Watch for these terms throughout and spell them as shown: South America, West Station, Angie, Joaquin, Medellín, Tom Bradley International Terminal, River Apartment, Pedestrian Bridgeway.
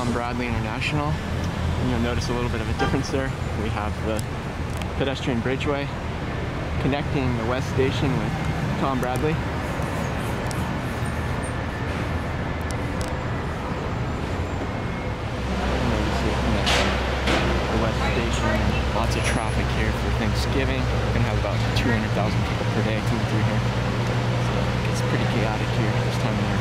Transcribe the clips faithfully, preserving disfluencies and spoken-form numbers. Tom Bradley International, and you'll notice a little bit of a difference there. We have the Pedestrian Bridgeway connecting the West Station with Tom Bradley. Lots of traffic here for Thanksgiving. We're going to have about two hundred thousand people per day coming through here. So it gets pretty chaotic here this time of year.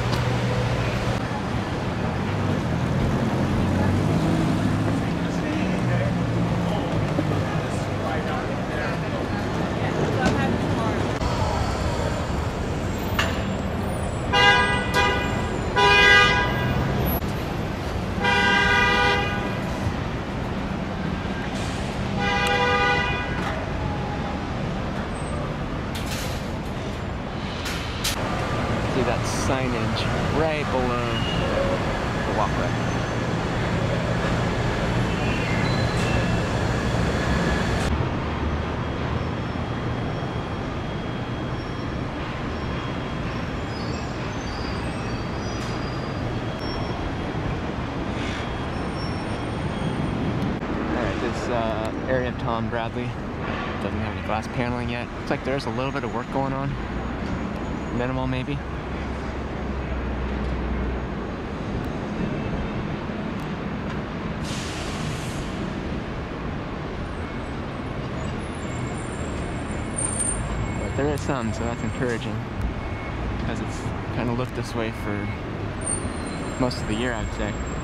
That signage right below the walkway. Alright, this uh, area of Tom Bradley doesn't have any glass paneling yet. Looks like there's a little bit of work going on. Minimal maybe. There is some, so that's encouraging, because it's kind of looked this way for most of the year, I'd say.